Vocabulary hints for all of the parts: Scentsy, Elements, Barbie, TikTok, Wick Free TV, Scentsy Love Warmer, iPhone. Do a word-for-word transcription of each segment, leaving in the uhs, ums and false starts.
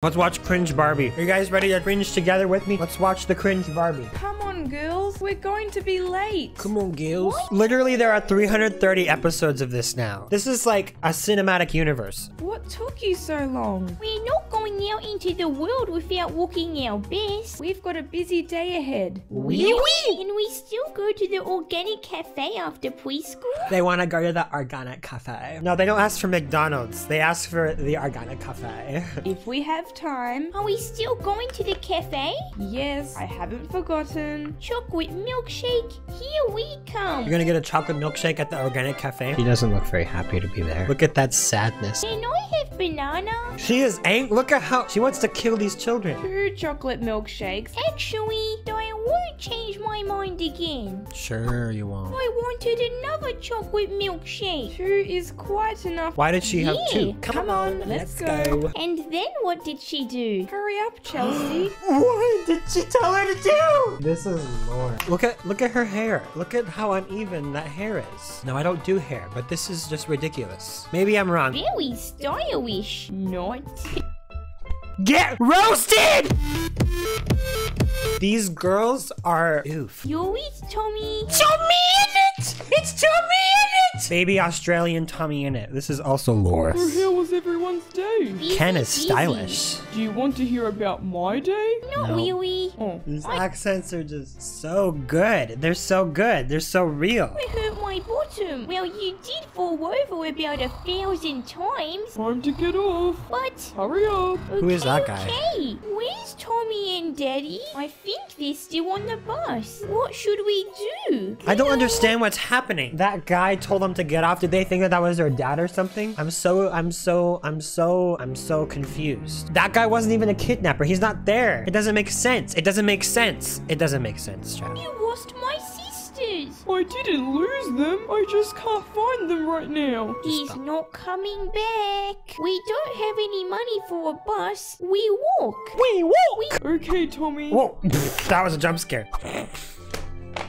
Let's watch Cringe Barbie. Are you guys ready to cringe together with me? Let's watch the Cringe Barbie. Come on, girls. We're going to be late. Come on, girls. What? Literally, there are three hundred thirty episodes of this now. This is like a cinematic universe. What took you so long? We're not going out into the world without walking our best. We've got a busy day ahead. Wee wee! Can we still go to the organic cafe after preschool? They want to go to the organic cafe. No, they don't ask for McDonald's. They ask for the organic cafe. If we have time. Are we still going to the cafe? Yes, I haven't forgotten. Chocolate milkshake, here we come. You're gonna get a chocolate milkshake at the organic cafe? She doesn't look very happy to be there. Look at that sadness. Can I have banana? She is angry. Look at how she wants to kill these children. Two chocolate milkshakes. Actually, I won't change my mind again. Sure you won't. I wanted another chocolate milkshake. Two is quite enough. Why did she yeah. have two? Come, come on, on, let's go. go. And then what did she do? Hurry up, Chelsea. What did she tell her to do? This is lore. Look at look at her hair. Look at how uneven that hair is. Now I don't do hair, but this is just ridiculous. Maybe I'm wrong. Very stylish. Not. Get roasted! These girls are oof. Yo, it's Tommy. Tommy in it! It's Tommy in it! Baby Australian Tommy in it. This is also lore. Well, how was everyone's day? Easy, Ken is easy. stylish. Do you want to hear about my day? Not no. really. Oh. These I... accents are just so good. They're so good. They're so real. I hurt my bottom. Well, you did fall over about a thousand times. Time to get off. What? Hurry up. Okay, Who is that guy? Okay. Where's Tommy and Daddy? I I think they're still on the bus. What should we do? I don't understand what's happening. That guy told them to get off. Did they think that that was their dad or something? I'm so, I'm so, I'm so, I'm so confused. That guy wasn't even a kidnapper. He's not there. It doesn't make sense. It doesn't make sense. It doesn't make sense, child. You lost my sisters. I didn't lose them. I just can't find them right now. He's Stop. not coming back. We don't have any money for a bus. We walk. We walk. We okay, Tommy. Whoa, that was a jump scare.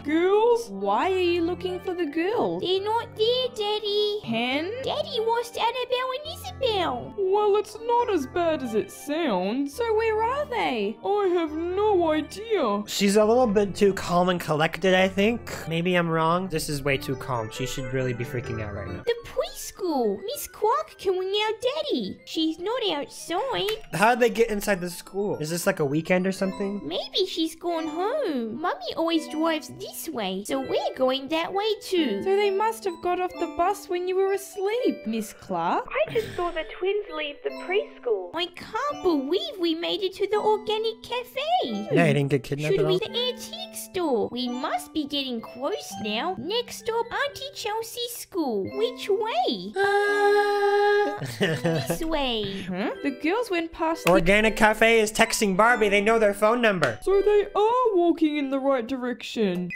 Girls? Why are you looking for the girls? They're not there, Daddy. Ken? Daddy lost Annabelle and Isabel. Well, it's not as bad as it sounds. So where are they? I have no idea. She's a little bit too calm and collected, I think. Maybe I'm wrong. This is way too calm. She should really be freaking out right now. The preschool. Miss Clark killing our Daddy. She's not outside. How did they get inside the school? Is this like a weekend or something? Maybe she's gone home. Mummy always drives this This way, so we're going that way too. So they must have got off the bus when you were asleep, Miss Clark. I just saw the twins leave the preschool. I can't believe we made it to the organic cafe. Yeah, I didn't get kidnapped Should at all. Should we the antique store? We must be getting close now. Next stop, Auntie Chelsea's school. Which way? Uh... this way. Huh? The girls went past Organic the... Cafe is texting Barbie. They know their phone number. So they are walking in the right direction.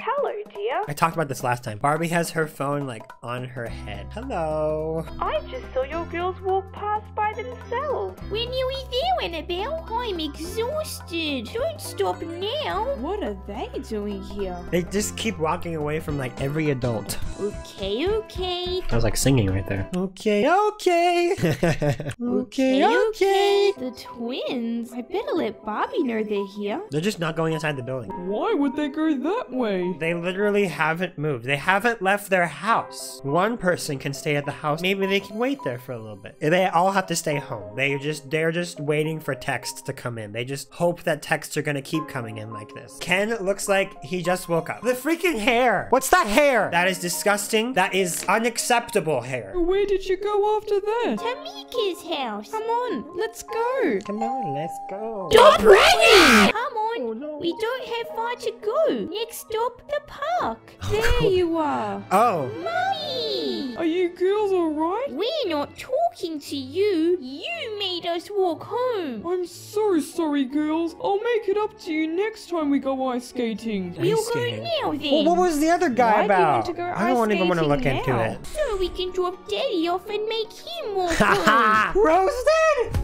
Hello, dear. I talked about this last time. Barbie has her phone, like, on her head. Hello. I just saw your girls walk past by themselves. When are we there, Annabelle? I'm exhausted. Don't stop now. What are they doing here? They just keep walking away from, like, every adult. Okay, okay. I was, like, singing right there. Okay, okay. okay, okay, okay. The twins. I better let Barbie know they're here. They're just not going inside the building. Why would they go that way? They literally haven't moved. They haven't left their house. One person can stay at the house. Maybe they can wait there for a little bit. They all have to stay home. They just, they're just waiting for texts to come in. They just hope that texts are gonna keep coming in like this. Ken looks like he just woke up. The freaking hair! What's that hair? That is disgusting. That is unacceptable hair. Where did you go after that? Tamika's house. Come on, let's go. Come on, let's go. Stop running! Come on, oh, no. We don't have far to go. Next door. The park. There you are. Oh. Mummy! Are you girls alright? We're not talking to you. You made us walk home. I'm so sorry, girls. I'll make it up to you next time we go ice skating. Ice we'll skating. go now then. Well, what was the other guy Why about? Do you want to go I don't even want to look now? into it. So we can drop Daddy off and make him walk home. Roasted!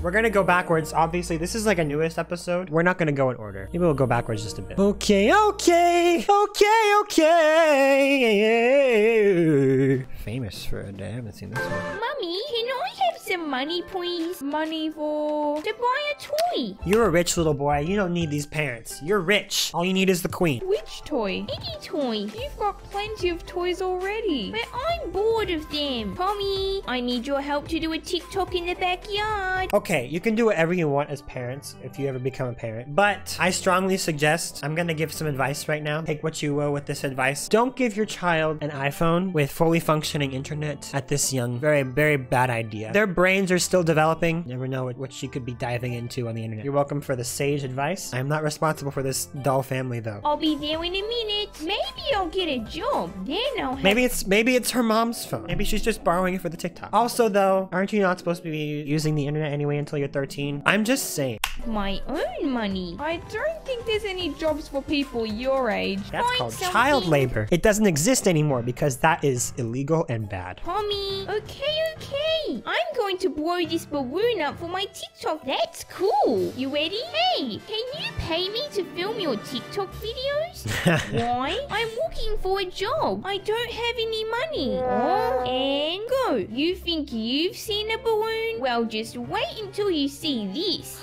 We're gonna go backwards. Obviously, this is like a newest episode. We're not gonna go in order. Maybe we'll go backwards just a bit. Okay, okay, okay, okay. famous for it. I haven't seen this one. Mommy, can I have some money, please? Money for... to buy a toy. You're a rich little boy. You don't need these parents. You're rich. All you need is the queen. Which toy? Any toy. You've got plenty of toys already. But I'm bored of them. Mommy, I need your help to do a TikTok in the backyard. Okay, you can do whatever you want as parents if you ever become a parent. But I strongly suggest... I'm gonna give some advice right now. Take what you will with this advice. Don't give your child an iPhone with fully functioning internet at this young. Very, very bad idea. Their brains are still developing. Never know what, what she could be diving into on the internet. You're welcome for the sage advice. I'm not responsible for this doll family though. I'll be there in a minute. Maybe I'll get a job. Then I'll have... Maybe it's, maybe it's her mom's phone. Maybe she's just borrowing it for the TikTok. Also though, aren't you not supposed to be using the internet anyway until you're thirteen? I'm just saying. My own money. I don't think there's any jobs for people your age. That's Find called something. Child labor. It doesn't exist anymore because that is illegal and bad. Mommy, okay, okay. I'm going to blow this balloon up for my TikTok. That's cool. You ready? Hey, can you pay me to film your TikTok videos? Why? I'm looking for a job. I don't have any money. Oh, and go. You think you've seen a balloon? Well, just wait until you see this.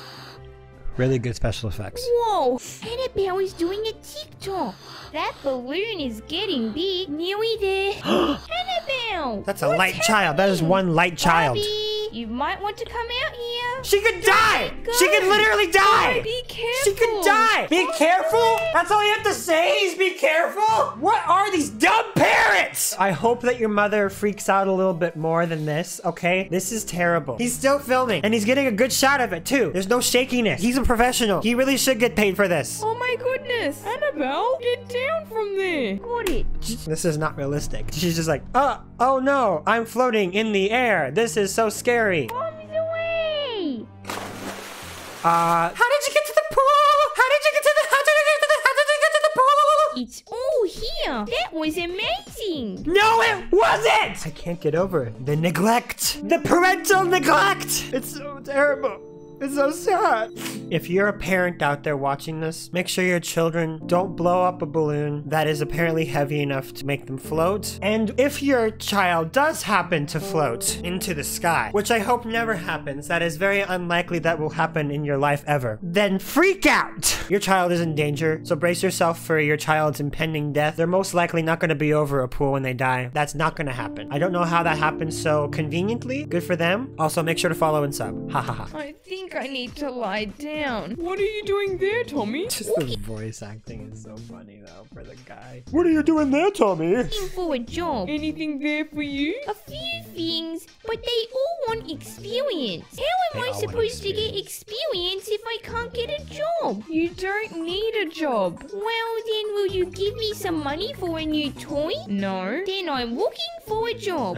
Really good special effects. Whoa! Annabelle is doing a TikTok. That balloon is getting big. Nearly there. Annabelle! That's a light happening? child. That is one light child. Barbie, you might want to come out here. She could Don't die! She could literally die! Oh, be careful! She could die! Be oh, careful? Boy. That's all you have to say is be careful? What are these dumb parents? I hope that your mother freaks out a little bit more than this, okay? This is terrible. He's still filming, and he's getting a good shot of it, too. There's no shakiness. He's a professional. He really should get paid for this. Oh my goodness. Annabelle, get down from there. Got it. This is not realistic. She's just like, oh, oh no, I'm floating in the air. This is so scary. Mom's away. Uh, how did you get to the pool? How did you get to the, how did you get to the, how did you get to the pool? It's all here. That was amazing. No, it wasn't. I can't get over it. The neglect. The parental neglect. It's so terrible. It's so sad. If you're a parent out there watching this, make sure your children don't blow up a balloon that is apparently heavy enough to make them float. And if your child does happen to float into the sky, which I hope never happens, that is very unlikely that will happen in your life ever, then freak out! Your child is in danger, so brace yourself for your child's impending death. They're most likely not going to be over a pool when they die. That's not going to happen. I don't know how that happened so conveniently. Good for them. Also, make sure to follow and sub. Ha ha ha. I think I think I need to lie down. What are you doing there, Tommy? Just the voice acting is so funny, though, for the guy. What are you doing there, Tommy? Looking for a job. Anything there for you? A few things, but they all want experience. How am they I supposed to get experience if I can't get a job? You don't need a job. Well, then will you give me some money for a new toy? No. Then I'm looking for a job.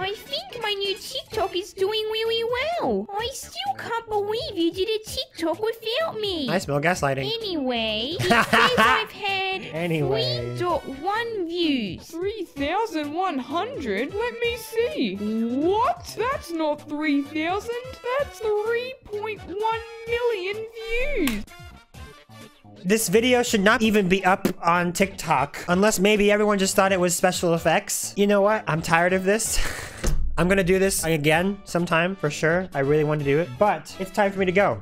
I think my new TikTok is doing really well. I still can't believe you did a TikTok without me. I smell gaslighting. Anyway, it says I've had anyway. three point one views. three thousand one hundred? Let me see. What? That's not three thousand. That's three point one million views. This video should not even be up on TikTok, unless maybe everyone just thought it was special effects. You know what? I'm tired of this. I'm gonna do this again sometime for sure. I really want to do it, but it's time for me to go.